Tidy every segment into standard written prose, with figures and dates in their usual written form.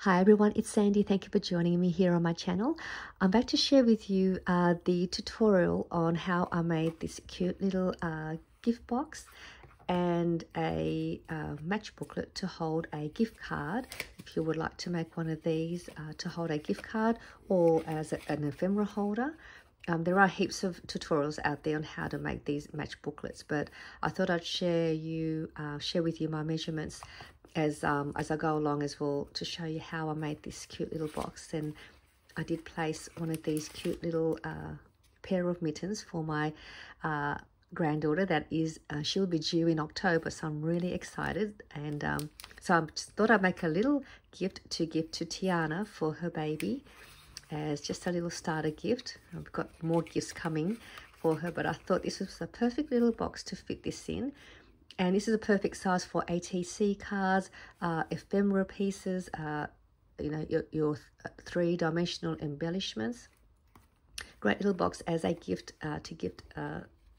Hi everyone, it's Sandy. Thank you for joining me here on my channel. I'm back to share with you the tutorial on how I made this cute little gift box and a match booklet to hold a gift card. If you would like to make one of these to hold a gift card or as an ephemera holder, there are heaps of tutorials out there on how to make these match booklets, but I thought I'd share with you my measurements as I go along as well, to show you how I made this cute little box. And I did place one of these cute little pair of mittens for my granddaughter. That is, she'll be due in October, so I'm really excited. And so I just thought I'd make a little gift to give to Tiana for her baby, as just a little starter gift. I've got more gifts coming for her, but I thought this was a perfect little box to fit this in. And this is a perfect size for ATC cards, ephemera pieces, you know, your three-dimensional embellishments. Great little box as a gift to gift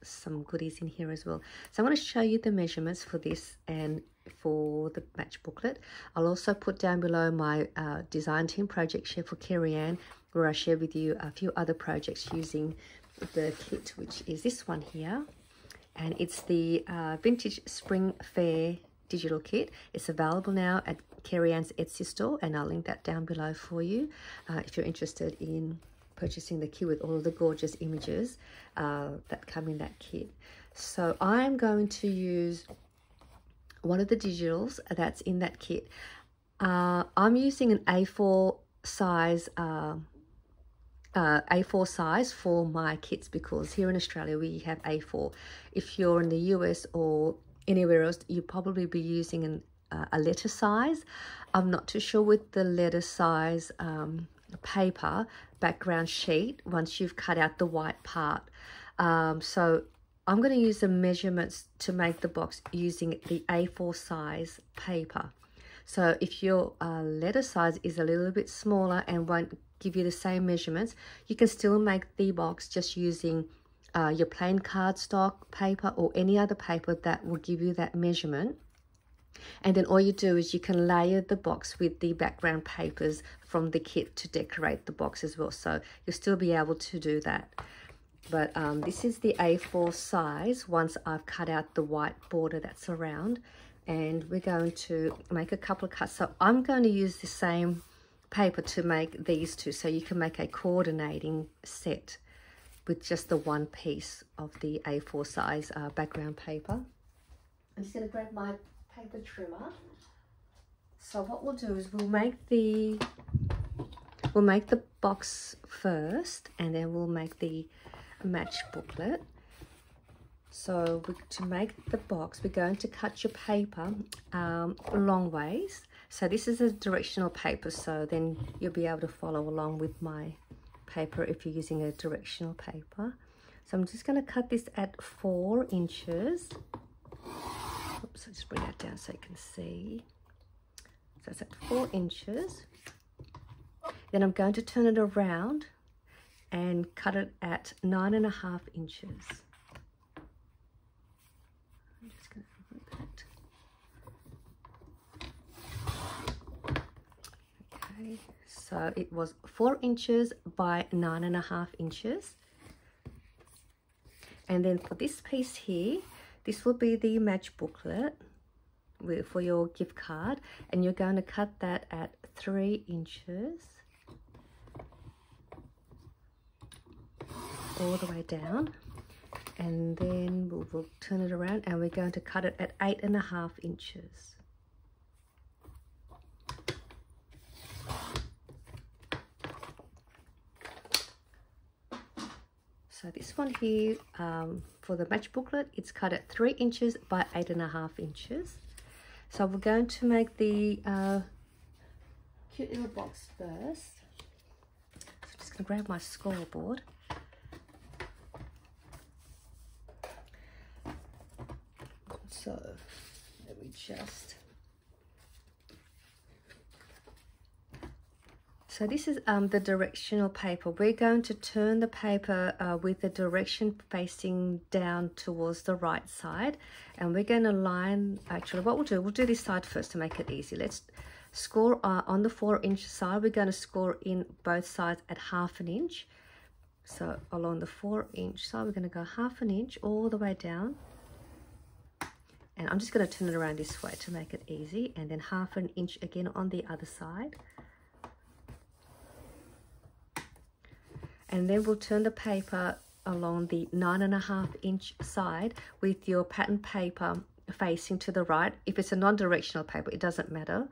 some goodies in here as well. So I'm going to show you the measurements for this and for the match booklet. I'll also put down below my design team project share for Carrie Anne, where I share with you a few other projects using the kit, which is this one here. And it's the Vintage Spring Fair digital kit. It's available now at Carrie Anne's Etsy store, and I'll link that down below for you if you're interested in purchasing the kit with all of the gorgeous images that come in that kit. So I'm going to use one of the digitals that's in that kit. I'm using an A4 size A4 size for my kits, because here in Australia we have A4. If you're in the US or anywhere else, you probably be using a letter size. I'm not too sure with the letter size paper background sheet once you've cut out the white part. So I'm going to use the measurements to make the box using the A4 size paper. So if your letter size is a little bit smaller and won't give you the same measurements, you can still make the box just using your plain cardstock paper or any other paper that will give you that measurement. And then all you do is you can layer the box with the background papers from the kit to decorate the box as well, so you'll still be able to do that. But this is the A4 size once I've cut out the white border that's around, and we're going to make a couple of cuts. So I'm going to use the same paper to make these two, so you can make a coordinating set with just the one piece of the A4 size background paper. I'm just going to grab my paper trimmer. So what we'll do is we'll make the box first, and then we'll make the match booklet. So to make the box, we're going to cut your paper long ways. So this is a directional paper, so then you'll be able to follow along with my paper if you're using a directional paper. So I'm just going to cut this at 4 inches. Oops, I'll just bring that down so you can see. So it's at 4 inches. Then I'm going to turn it around and cut it at 9.5 inches. So it was 4 inches by 9.5 inches. And then for this piece here, this will be the match booklet for your gift card, and you're going to cut that at 3 inches all the way down. And then we'll turn it around, and we're going to cut it at 8.5 inches. So this one here, for the match booklet, it's cut at 3 inches by 8.5 inches. So we're going to make the cute little box first. So I'm just going to grab my scoreboard. So let me just... So this is the directional paper. We're going to turn the paper with the direction facing down towards the right side, and we're going to line, actually what we'll do this side first to make it easy. Let's score on the 4-inch side. We're going to score in both sides at 1/2 inch. So along the 4-inch side, we're going to go 1/2 inch all the way down. And I'm just going to turn it around this way to make it easy. And then 1/2 inch again on the other side. And then we'll turn the paper along the 9.5-inch side with your pattern paper facing to the right. If it's a non-directional paper, it doesn't matter.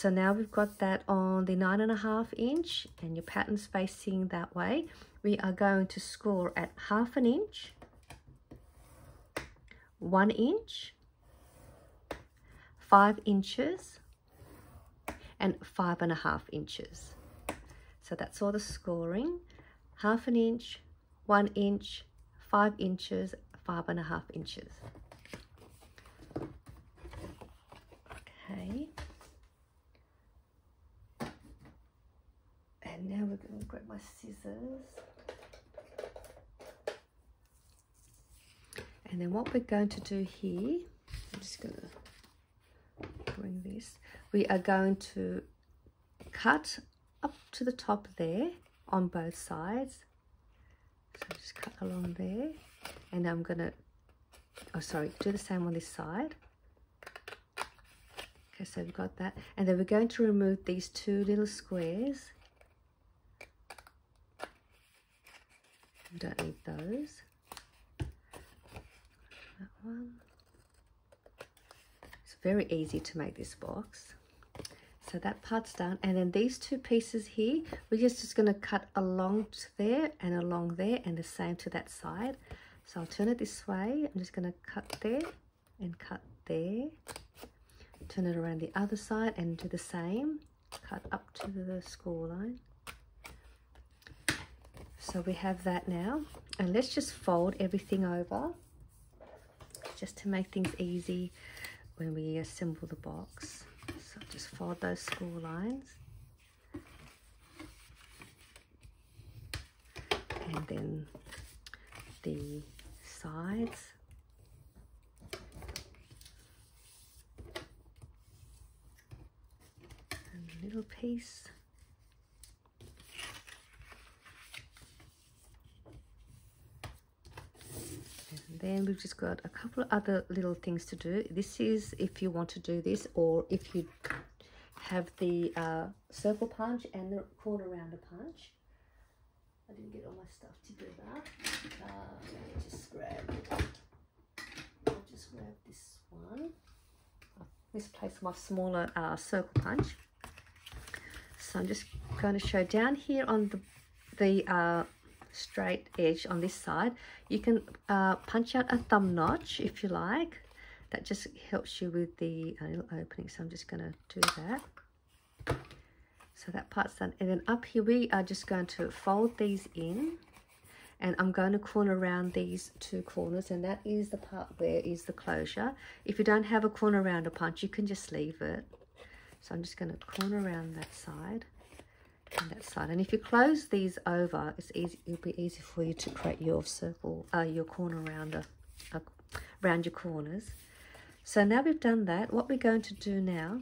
So now we've got that on the 9.5-inch and your pattern's facing that way. We are going to score at 1/2 inch, 1 inch, 5 inches, and 5.5 inches. So that's all the scoring: 1/2 inch, 1 inch, 5 inches, 5.5 inches. Okay. And now we're going to grab my scissors. And then what we're going to do here, I'm just going to bring this. We are going to cut up to the top there on both sides. So just cut along there. And I'm going to, oh sorry, do the same on this side. Okay, so we've got that. And then we're going to remove these two little squares. We don't need those. One. It's very easy to make this box. So that part's done, and then these two pieces here we're just going to cut along to there and along there, and the same to that side. So I'll turn it this way. I'm just going to cut there and cut there, turn it around the other side and do the same, cut up to the score line. So we have that now, and let's just fold everything over just to make things easy when we assemble the box. So just fold those score lines. And then the sides. And a little piece. Then we've just got a couple of other little things to do. This is if you want to do this, or if you have the circle punch and the corner rounder punch. I didn't get all my stuff to do that. I'll just grab this one. I've misplaced my smaller circle punch. So I'm just going to show down here on the straight edge on this side. You can punch out a thumb notch if you like. That just helps you with the little opening. So I'm just going to do that. So that part's done, and then up here we are just going to fold these in, and I'm going to corner around these two corners, and that is the part where is the closure. If you don't have a corner rounder punch, you can just leave it. So I'm just going to corner around that side on that side, and if you close these over, it's easy. It'll be easy for you to create your circle, your corner rounder, around your corners. So now we've done that. What we're going to do now,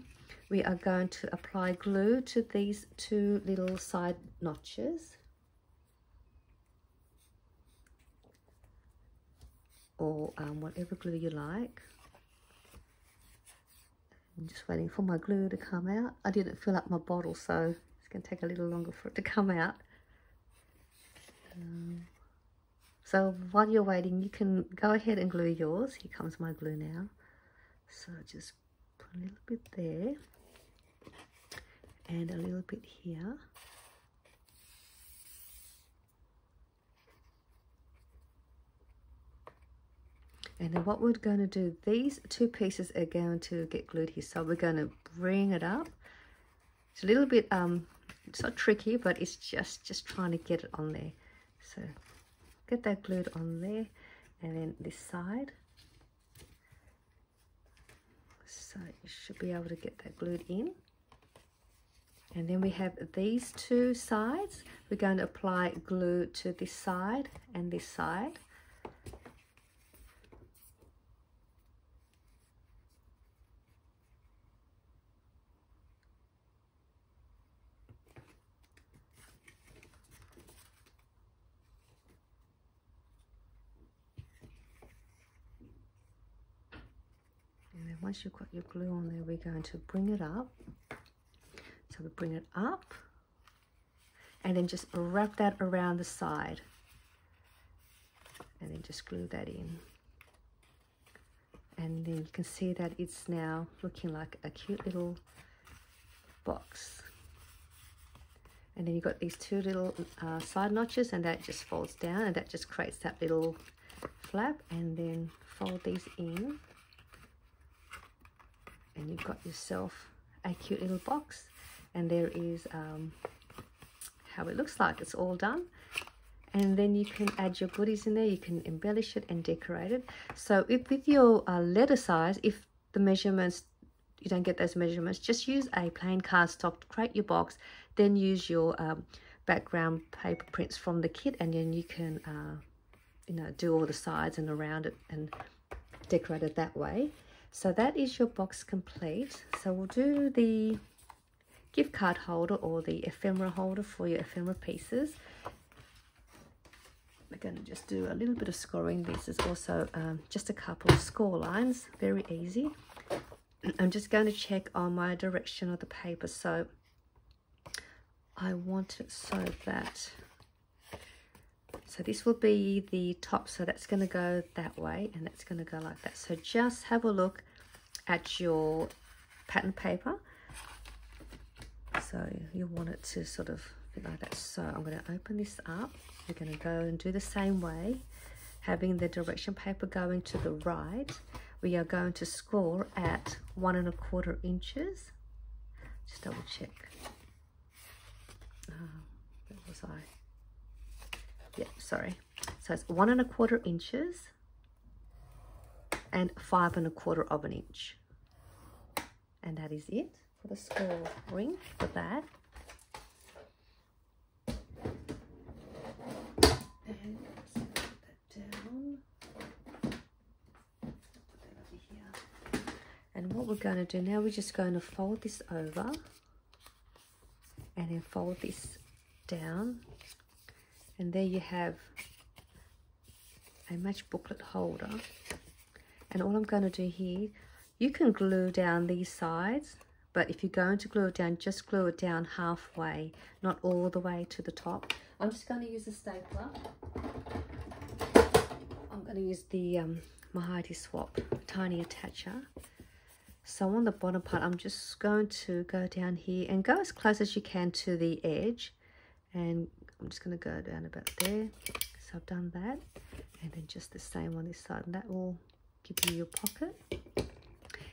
we are going to apply glue to these two little side notches, or whatever glue you like. I'm just waiting for my glue to come out. I didn't fill up my bottle, so going to take a little longer for it to come out. So while you're waiting, you can go ahead and glue yours. Here comes my glue now. So just put a little bit there and a little bit here. And then what we're going to do, these two pieces are going to get glued here. So we're going to bring it up. It's a little bit it's not tricky, but it's just trying to get it on there. So get that glued on there, and then this side. So you should be able to get that glued in. And then we have these two sides. We're going to apply glue to this side and this side. once you've got your glue on there, we're going to bring it up. So we bring it up and then just wrap that around the side and then just glue that in. And then you can see that it's now looking like a cute little box. And then you've got these two little side notches, and that just folds down and that just creates that little flap. And then fold these in and you've got yourself a cute little box. And there is how it looks like. It's all done. And then you can add your goodies in there. You can embellish it and decorate it. So if with your letter size, if the measurements, you don't get those measurements, just use a plain cardstock to create your box, then use your background paper prints from the kit, and then you can you know, do all the sides and around it and decorate it that way. So that is your box complete. So we'll do the gift card holder or the ephemera holder for your ephemera pieces. We're going to just do a little bit of scoring. This is also just a couple of score lines, very easy. I'm just going to check on my direction of the paper. So I want it so that, so this will be the top, so that's going to go that way and that's going to go like that. So just have a look at your pattern paper. So you want it to sort of fit like that. So I'm going to open this up. We're going to go and do the same way, having the direction paper going to the right. We are going to score at 1 1/4 inches. Just double check. Where was I? Yeah, sorry. So it's 1 1/4 inches and 5 1/4 inches, and that is it for the scoring for that. And what we're going to do now, we're just going to fold this over and then fold this down. And there you have a match booklet holder. And all I'm going to do here, you can glue down these sides, but if you're going to glue it down, just glue it down halfway, not all the way to the top. I'm just going to use a stapler. I'm going to use the Mahiati Swap Tiny Attacher. So on the bottom part, I'm just going to go down here and go as close as you can to the edge. And I'm just going to go down about there. So I've done that. And then just the same on this side. And that will give you your pocket.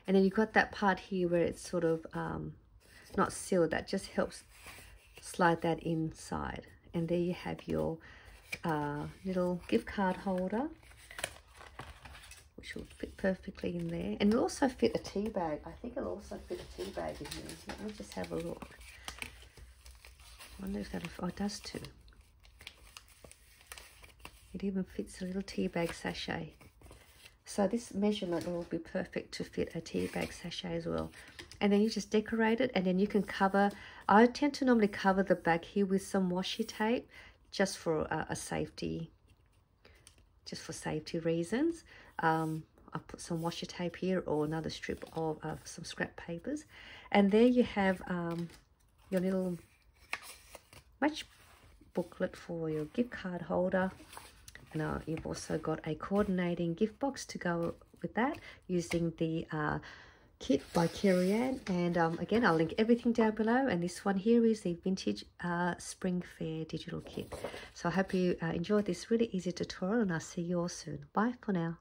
And then you've got that part here where it's sort of not sealed. That just helps slide that inside. And there you have your little gift card holder, which will fit perfectly in there. And it'll also fit a tea bag. I think it'll also fit a tea bag in here. Let me just have a look. I wonder if that'll, oh, it does too. It even fits a little tea bag sachet. So this measurement will be perfect to fit a tea bag sachet as well. And then you just decorate it, and then you can cover. I tend to normally cover the back here with some washi tape, just for a safety, just for safety reasons. I'll put some washi tape here or another strip of some scrap papers. And there you have your little match booklet for your gift card holder. And you've also got a coordinating gift box to go with that, using the kit by Carrie Anne. And again, I'll link everything down below. And this one here is the vintage spring fair digital kit. So I hope you enjoyed this really easy tutorial, and I'll see you all soon. Bye for now.